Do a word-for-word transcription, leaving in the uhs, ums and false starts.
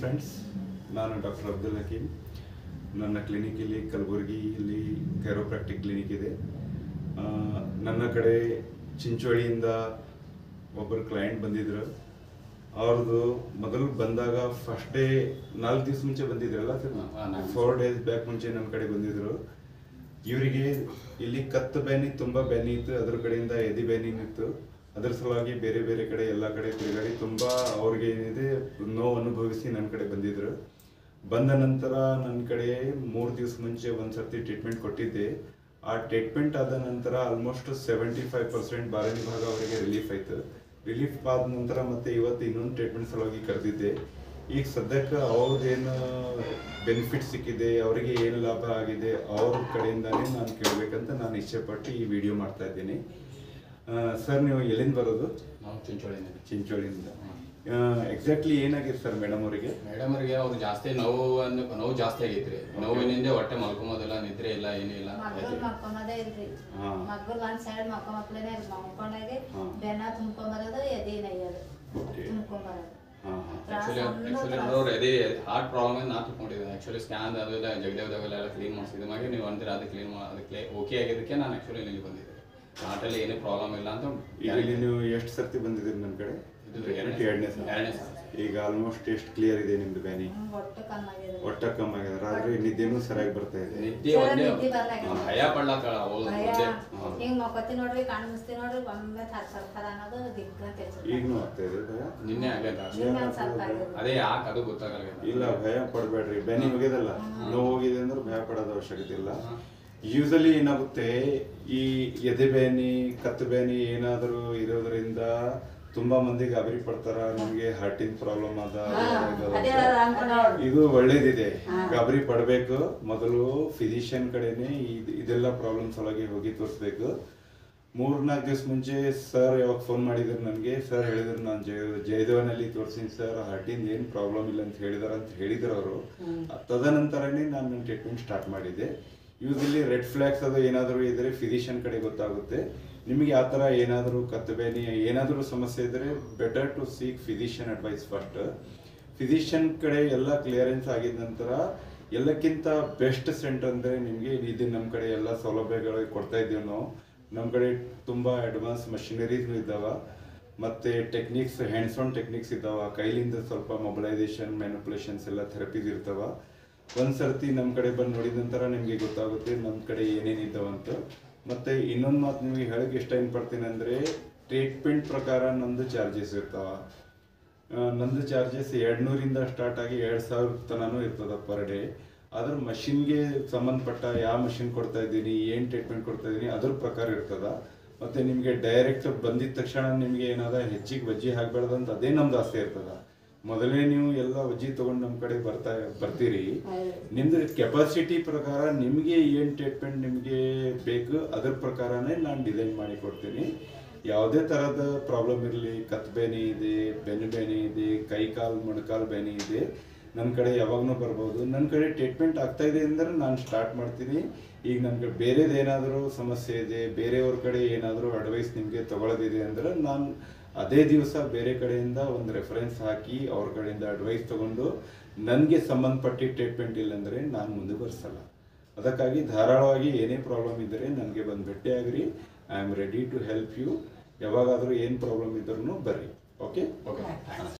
Friends, ನಾನು doctor Abdul Hakeem. ನನ್ನ ಕ್ಲಿನಿಕಲ್ಲಿ ಕಲಬುರಗಿಯಲ್ಲಿ ಕ್ಯಾರೋಪ್ರಾಕ್ಟಿಕ್ ಕ್ಲಿನಿಕ್ ಇದೆ. ನನ್ನ ಕಡೆ ಚಿಂಚೋಳಿಯಿಂದ ಒಬ್ಬರು ಕ್ಲೈಂಟ್ ಬಂದಿದ್ರು. ಅವ್ರದ್ದು ಮೊದಲು ಬಂದಾಗ ಫಸ್ಟ್ ಡೇ ನಾಲ್ಕು ದಿವಸ ಮುಂಚೆ ಬಂದಿದ್ರಲ್ಲ, ಫೋರ್ ಡೇಸ್ ಬ್ಯಾಕ್ ಮುಂಚೆ ನನ್ನ ಕಡೆ ಬಂದಿದ್ರು. ಇವರಿಗೆ ಇಲ್ಲಿ ಕತ್ತು ಬ್ಯಾನಿ ತುಂಬ ಬ್ಯಾನಿ ಇತ್ತು, ಅದ್ರ ಕಡೆಯಿಂದ ಎದಿ ಬ್ಯಾನಿ ಇತ್ತು. ಅದರ ಸಲುವಾಗಿ ಬೇರೆ ಬೇರೆ ಕಡೆ ಎಲ್ಲ ಕಡೆ ತಿರುಗಾಡಿ ತುಂಬ ಅವ್ರಿಗೆ ಏನಿದೆ ನೋವು ಅನುಭವಿಸಿ ನನ್ನ ಕಡೆ ಬಂದಿದ್ರು. ಬಂದ ನಂತರ ನನ್ನ ಕಡೆ ಮೂರು ದಿವಸ ಮುಂಚೆ ಒಂದು ಸರ್ತಿ ಟ್ರೀಟ್ಮೆಂಟ್ ಕೊಟ್ಟಿದ್ದೆ. ಆ ಟ್ರೀಟ್ಮೆಂಟ್ ಆದ ನಂತರ ಆಲ್ಮೋಸ್ಟ್ ಸೆವೆಂಟಿ ಫೈವ್ ಪರ್ಸೆಂಟ್ ಬಾರನಿ ಭಾಗ ಅವರಿಗೆ ರಿಲೀಫ್ ಆಯಿತು. ರಿಲೀಫ್ ಆದ ನಂತರ ಮತ್ತೆ ಇವತ್ತು ಇನ್ನೊಂದು ಟ್ರೀಟ್ಮೆಂಟ್ ಸಲುವಾಗಿ ಕರೆದಿದ್ದೆ. ಈಗ ಸದ್ಯಕ್ಕೆ ಅವ್ರದ್ದೇನು ಬೆನಿಫಿಟ್ ಸಿಕ್ಕಿದೆ, ಅವರಿಗೆ ಏನು ಲಾಭ ಆಗಿದೆ, ಅವ್ರ ಕಡೆಯಿಂದಾನೇ ನಾನು ಕೇಳಬೇಕಂತ ನಾನು ಇಚ್ಛೆಪಟ್ಟು ಈ ವಿಡಿಯೋ ಮಾಡ್ತಾ ಇದ್ದೀನಿ. ಸರ್, ನೀವು ಎಲ್ಲಿಂದ ಬರೋದು? ನಾವು ಚಿಂಚೋಳಿಯಿಂದ. ಚಿಂಚೋಳಿಯಿಂದ. ಎಕ್ಸಾಕ್ಟ್ಲಿ ಏನಾಗಿದೆ ಸರ್ ಮೇಡಮ್ ಅವರಿಗೆ? ಮೇಡಮ್ ಅವರಿಗೆ ಅವ್ರು ಜಾಸ್ತಿ ನೋವು ನೋವು ಜಾಸ್ತಿ ಆಗೈತ್ರಿ. ನೋವಿನಿಂದ ಹೊಟ್ಟೆ ಮಲ್ಕೊಂಬೋದಿಲ್ಲ, ನಿದ್ರೆ ಇಲ್ಲ, ಏನಿಲ್ಲ. ಹಾರ್ಟ್ ಪ್ರಾಬ್ಲಮ್ ನಾ ತಿಳ್ಕೊಂಡಿದ್ದೀನಿ. ಆಕ್ಚುಲಿ ಸ್ಕ್ಯಾನ್ ಅದು ಇಲ್ಲ, ಜಗದೇವ್ದಾಗೆಲ್ಲ ಕ್ಲೀನ್ ಮಾಡಿಸಿದ ಮ್ಯಾಗೆ ನೀವು ಅಂತೀರ ಅದು ಕ್ಲೀನ್ ಅದಕ್ಕೆ ಓಕೆ ಆಗಿದ್ದಕ್ಕೆ ನಾನು ಆಕ್ಚುಲಿ ಇಲ್ಲಿ ಬಂದಿದ್ದೆ. ಹಾರ್ಟಲ್ಲಿ ಏನೇ ಪ್ರಾಬ್ಲಮ್ ಇಲ್ಲ ಅಂತ. ಇಲ್ಲಿ ನೀವು ಎಷ್ಟು ಸರ್ತಿ ಬಂದಿದ್ದೀರಿ ನನ್ನ ಕಡೆ? ಈಗ ಆಲ್ಮೋಸ್ಟ್ ಎಷ್ಟು ಕ್ಲಿಯರ್ ಇದೆ ನಿಮ್ದು ಬ್ಯಾನಿ? ಒಟ್ಟ ಕಮ್ಮಿ ಆಗ್ಯದ. ಆದ್ರೆ ನಿದ್ದೆನೂ ಸರಿಯಾಗಿ ಬರ್ತಾ ಇದೆ. ಈಗನೂ ಆಗ್ತಾ ಇದೆ ಭಯ? ಇಲ್ಲ, ಭಯ ಪಡಬೇಡ್ರಿ. ಬ್ಯಾನಿ ಹೋಗಿದಲ್ಲ, ನೋವು ಹೋಗಿದೆ ಅಂದ್ರೆ ಭಯ ಪಡೋದ ಅವಶ್ಯಕತೆ ಇಲ್ಲ. ಯೂಸಲಿ ಏನಾಗುತ್ತೆ, ಈ ಎದೆ ಬ್ಯಾನಿ ಕತ್ತು ಬ್ಯಾನಿ ಏನಾದರೂ ಇರೋದ್ರಿಂದ ತುಂಬಾ ಮಂದಿ ಗಾಬರಿ ಪಡ್ತಾರ. ನಮ್ಗೆ ಹಾರ್ಟಿನ ಪ್ರಾಬ್ಲಮ್ ಅದ, ಇದು ಒಳ್ಳೇದಿದೆ, ಗಾಬರಿ ಪಡ್ಬೇಕು. ಮೊದಲು ಫಿಸಿಷಿಯನ್ ಕಡೆನೆ ಇದೆಲ್ಲ ಪ್ರಾಬ್ಲಮ್ ಸಲುವಾಗಿ ಹೋಗಿ ತೋರಿಸ್ಬೇಕು. ಮೂರ್ನಾಲ್ಕು ದಿವಸ ಮುಂಚೆ ಸರ್ ಯಾವಾಗ ಫೋನ್ ಮಾಡಿದ್ರು ನನಗೆ, ಸರ್ ಹೇಳಿದ್ರು ನಾನು ಜಯ ಜಯದೇವನಲ್ಲಿ ತೋರಿಸಿನಿ ಸರ್, ಹಾರ್ಟಿಂದ ಏನು ಪ್ರಾಬ್ಲಮ್ ಇಲ್ಲ ಅಂತ ಹೇಳಿದಾರ ಅಂತ ಹೇಳಿದ್ರು ಅವರು. ತದನಂತರನೇ ನಾನು ನನ್ನ ಟ್ರೀಟ್ಮೆಂಟ್ ಸ್ಟಾರ್ಟ್ ಮಾಡಿದ್ದೆ. ಯೂಸಲಿ ರೆಡ್ ಫ್ಲ್ಯಾಗ್ಸ್ ಅದು ಏನಾದರೂ ಇದ್ದರೆ ಫಿಸಿಷಿಯನ್ ಕಡೆ ಗೊತ್ತಾಗುತ್ತೆ. ನಿಮಗೆ ಆ ಥರ ಏನಾದರೂ ಕತ್ತು ಬ್ಯಾನಿ ಏನಾದರೂ ಸಮಸ್ಯೆ ಇದ್ದರೆ better to seek physician advice first. Physician ಕಡೆ ಎಲ್ಲ ಕ್ಲಿಯರೆನ್ಸ್ ಆಗಿದ ನಂತರ ಎಲ್ಲಕ್ಕಿಂತ ಬೆಸ್ಟ್ ಸೆಂಟರ್ ಅಂದರೆ ನಿಮಗೆ ಇದು ನಮ್ಮ ಕಡೆ ಎಲ್ಲ ಸೌಲಭ್ಯಗಳು ಕೊಡ್ತಾ ಇದ್ದೀವಿ ನಾವು. ನಮ್ಮ ಕಡೆ ತುಂಬ ಅಡ್ವಾನ್ಸ್ ಮಷಿನರೀಸ್ಗಳು ಇದ್ದಾವೆ, ಮತ್ತು ಟೆಕ್ನಿಕ್ಸ್ ಹ್ಯಾಂಡ್ಸ್ ಆನ್ ಟೆಕ್ನಿಕ್ಸ್ ಇದ್ದಾವೆ. ಕೈಲಿಂದ ಸ್ವಲ್ಪ ಮೊಬಲೈಸೇಷನ್ ಮ್ಯಾನುಪುಲೇಷನ್ಸ್ ಎಲ್ಲ ಥೆರಪೀಸ್ ಇರ್ತಾವೆ. ಒಂದು ಸರ್ತಿ ನಮ್ಮ ಕಡೆ ಬಂದು ನೋಡಿದ ನಂತರ ನಿಮಗೆ ಗೊತ್ತಾಗುತ್ತೆ ನಮ್ಮ ಕಡೆ ಏನೇನು ಇದ್ದಾವಂತ. ಮತ್ತು ಇನ್ನೊಂದು ಮಾತು ನಿಮಗೆ ಹೇಳೋಕ್ಕೆ ಇಷ್ಟ ಏನು ಪಡ್ತೀನಿ ಅಂದರೆ, ಟ್ರೀಟ್ಮೆಂಟ್ ಪ್ರಕಾರ ನಮ್ಮದು ಚಾರ್ಜಸ್ ಇರ್ತಾವೆ. ನಮ್ಮದು ಚಾರ್ಜಸ್ ಎರಡು ನೂರಿಂದ ಸ್ಟಾರ್ಟ್ ಆಗಿ ಎರಡು ಸಾವಿರ ತನೂ ಇರ್ತದೆ ಪರ್ ಡೇ. ಅದ್ರ ಮಷಿನ್ಗೆ ಸಂಬಂಧಪಟ್ಟ ಯಾವ ಮಷಿನ್ ಕೊಡ್ತಾ ಇದ್ದೀನಿ, ಏನು ಟ್ರೀಟ್ಮೆಂಟ್ ಕೊಡ್ತಾ ಇದ್ದೀನಿ ಅದ್ರ ಪ್ರಕಾರ ಇರ್ತದೆ. ಮತ್ತು ನಿಮಗೆ ಡೈರೆಕ್ಟ್ ಬಂದಿದ್ದ ತಕ್ಷಣ ನಿಮಗೆ ಏನಾದರೂ ಹೆಚ್ಚಿಗೆ ವಜ್ಜಿ ಆಗಬಾರ್ದು ಅಂತ ಅದೇ ನಮ್ದು ಆಸೆ ಇರ್ತದೆ. ಮೊದಲೇ ನೀವು ಎಲ್ಲ ವಜ್ಜಿ ತೊಗೊಂಡು ನಮ್ಮ ಕಡೆ ಬರ್ತಾ ಬರ್ತೀರಿ. ನಿಮ್ದು ಕೆಪಾಸಿಟಿ ಪ್ರಕಾರ ನಿಮಗೆ ಏನು ಟ್ರೀಟ್ಮೆಂಟ್ ನಿಮಗೆ ಬೇಕು ಅದ್ರ ಪ್ರಕಾರನೇ ನಾನು ಡಿಸೈನ್ ಮಾಡಿ ಕೊಡ್ತೀನಿ. ಯಾವುದೇ ಥರದ ಪ್ರಾಬ್ಲಮ್ ಇರಲಿ, ಕತ್ತು ಬೇನೆ ಇದೆ, ಬೆನ್ನು ಬೇನೆ ಇದೆ, ಕೈ ಕಾಲು ಮೊಣಕಾಲು ಬೇನೆ ಇದೆ, ನನ್ನ ಕಡೆ ಯಾವಾಗಲೂ ಬರ್ಬೋದು. ನನ್ನ ಕಡೆ ಟ್ರೀಟ್ಮೆಂಟ್ ಆಗ್ತಾಯಿದೆ ಅಂದರೆ ನಾನು ಸ್ಟಾರ್ಟ್ ಮಾಡ್ತೀನಿ. ಈಗ ನನಗೆ ಬೇರೆದೇನಾದರೂ ಸಮಸ್ಯೆ ಇದೆ, ಬೇರೆಯವ್ರ ಕಡೆ ಏನಾದರೂ ಅಡ್ವೈಸ್ ನಿಮಗೆ ತೊಗೊಳ್ಳೋದಿದೆ ಅಂದರೆ ನಾನು ಅದೇ ದಿವಸ ಬೇರೆ ಕಡೆಯಿಂದ ಒಂದು ರೆಫರೆನ್ಸ್ ಹಾಕಿ ಅವ್ರ ಕಡೆಯಿಂದ ಅಡ್ವೈಸ್ ತೊಗೊಂಡು ನನಗೆ ಸಂಬಂಧಪಟ್ಟಿ ಟ್ರೀಟ್ಮೆಂಟ್ ಇಲ್ಲಾಂದರೆ ನಾನು ಮುಂದೆ ಬರ್ಸಲ್ಲ. ಅದಕ್ಕಾಗಿ ಧಾರಾಳವಾಗಿ ಏನೇ ಪ್ರಾಬ್ಲಮ್ ಇದ್ದರೆ ನನಗೆ ಬಂದು ಭೇಟಿಯಾಗ್ರಿ. I am ready to help you. ಯಾವಾಗಾದರೂ ಏನು ಪ್ರಾಬ್ಲಮ್ ಇದ್ರೂ ಬರ್ರಿ. Okay okay.